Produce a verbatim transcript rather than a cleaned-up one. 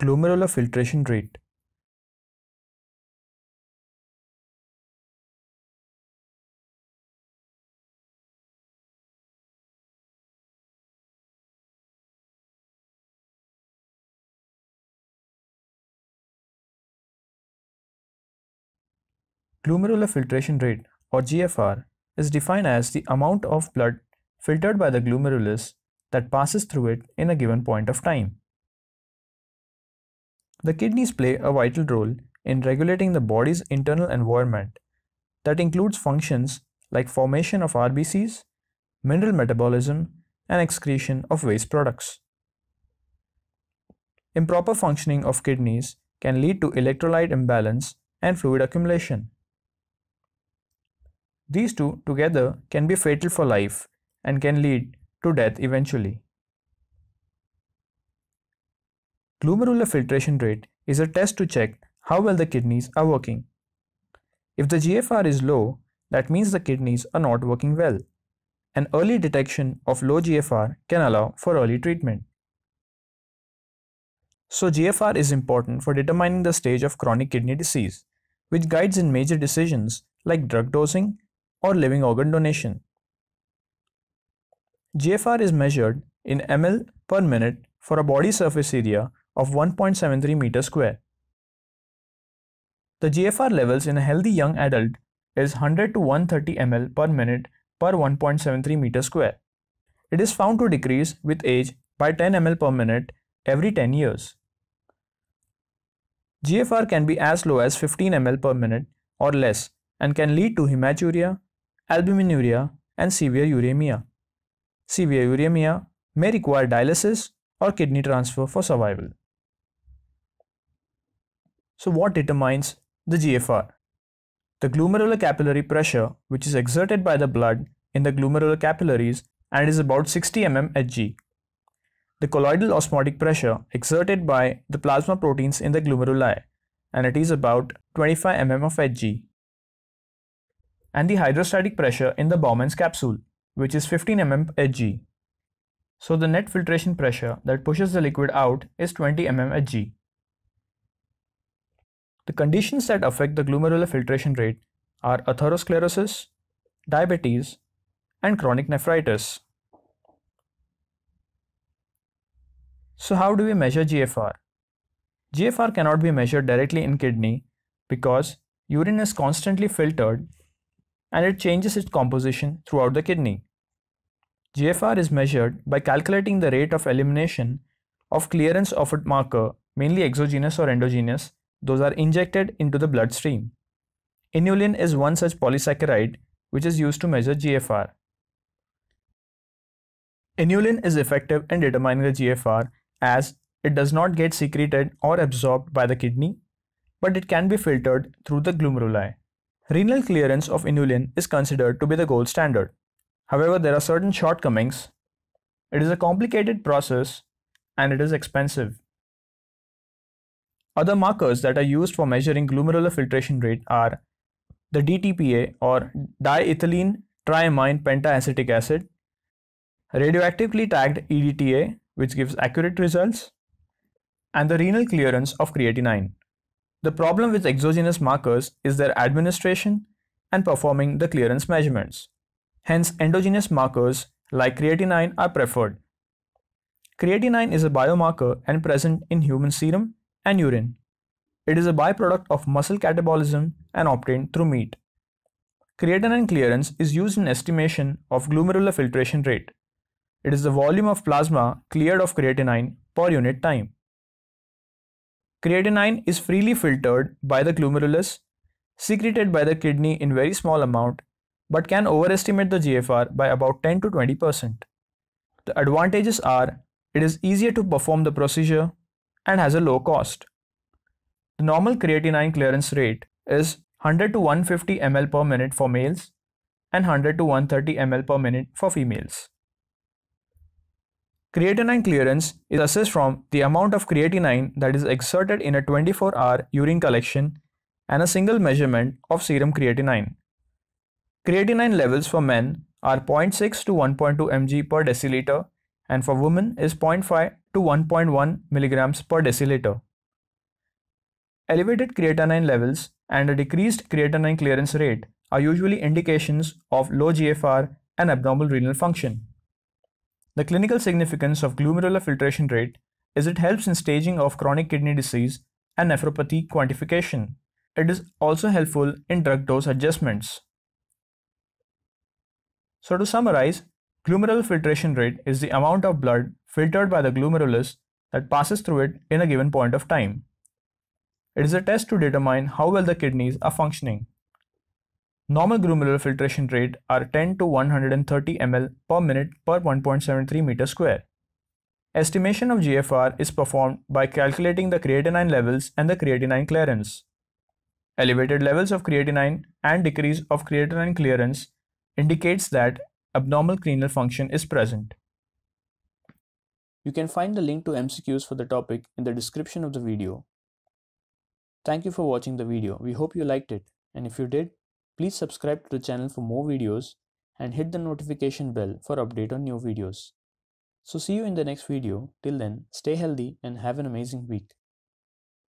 glomerular filtration rate. Glomerular filtration rate, or G F R, is defined as the amount of blood filtered by the glomerulus that passes through it in a given point of time. The kidneys play a vital role in regulating the body's internal environment that includes functions like formation of R B Cs, mineral metabolism, and excretion of waste products. Improper functioning of kidneys can lead to electrolyte imbalance and fluid accumulation. These two together can be fatal for life and can lead to death eventually. Glomerular filtration rate is a test to check how well the kidneys are working. If the G F R is low, that means the kidneys are not working well, and early detection of low G F R can allow for early treatment. So G F R is important for determining the stage of chronic kidney disease, which guides in major decisions like drug dosing or living organ donation. G F R is measured in milliliters per minute for a body surface area of one point seven three meters square. The G F R levels in a healthy young adult is one hundred to one hundred thirty milliliters per minute per one point seven three meters square. It is found to decrease with age by ten milliliters per minute every ten years. G F R can be as low as fifteen milliliters per minute or less and can lead to hematuria, albuminuria, and severe uremia. Severe uremia may require dialysis or kidney transfer for survival. So what determines the G F R? The glomerular capillary pressure, which is exerted by the blood in the glomerular capillaries and is about sixty millimeters per gauge. The colloidal osmotic pressure exerted by the plasma proteins in the glomeruli, and it is about twenty-five millimeters per gauge. And the hydrostatic pressure in the Bowman's capsule, which is fifteen millimeters per gauge. So the net filtration pressure that pushes the liquid out is twenty millimeters per gauge. The conditions that affect the glomerular filtration rate are atherosclerosis, diabetes, and chronic nephritis. So how do we measure G F R? G F R cannot be measured directly in kidney because urine is constantly filtered and it changes its composition throughout the kidney. G F R is measured by calculating the rate of elimination of clearance of a marker, mainly exogenous or endogenous, those are injected into the bloodstream. Inulin is one such polysaccharide which is used to measure G F R. Inulin is effective in determining the G F R as it does not get secreted or absorbed by the kidney, but it can be filtered through the glomeruli. Renal clearance of inulin is considered to be the gold standard. However, there are certain shortcomings. It is a complicated process and it is expensive. Other markers that are used for measuring glomerular filtration rate are the D T P A, or diethylene triamine pentaacetic acid, radioactively tagged E D T A, which gives accurate results, and the renal clearance of creatinine. The problem with exogenous markers is their administration and performing the clearance measurements. Hence, endogenous markers like creatinine are preferred. Creatinine is a biomarker and present in human serum and urine. It is a byproduct of muscle catabolism and obtained through meat. Creatinine clearance is used in estimation of glomerular filtration rate. It is the volume of plasma cleared of creatinine per unit time. Creatinine is freely filtered by the glomerulus, secreted by the kidney in very small amount, but can overestimate the G F R by about ten to twenty percent. The advantages are it is easier to perform the procedure and has a low cost. The normal creatinine clearance rate is one hundred to one hundred fifty milliliters per minute for males and one hundred to one hundred thirty milliliters per minute for females. Creatinine clearance is assessed from the amount of creatinine that is exerted in a twenty-four hour urine collection and a single measurement of serum creatinine. Creatinine levels for men are zero point six to one point two milligrams per deciliter and for women is zero point five to one point one milligrams per deciliter. Elevated creatinine levels and a decreased creatinine clearance rate are usually indications of low G F R and abnormal renal function. The clinical significance of glomerular filtration rate is it helps in staging of chronic kidney disease and nephropathy quantification. It is also helpful in drug dose adjustments. So to summarize, glomerular filtration rate is the amount of blood filtered by the glomerulus that passes through it in a given point of time. It is a test to determine how well the kidneys are functioning. Normal glomerular filtration rate are ten to one hundred thirty ml per minute per one point seven three meter square. Estimation of G F R is performed by calculating the creatinine levels and the creatinine clearance. Elevated levels of creatinine and decrease of creatinine clearance indicates that abnormal renal function is present. You can find the link to M C Qs for the topic in the description of the video. Thank you for watching the video. We hope you liked it, and if you did, please subscribe to the channel for more videos and hit the notification bell for update on new videos. So see you in the next video. Till then, stay healthy and have an amazing week.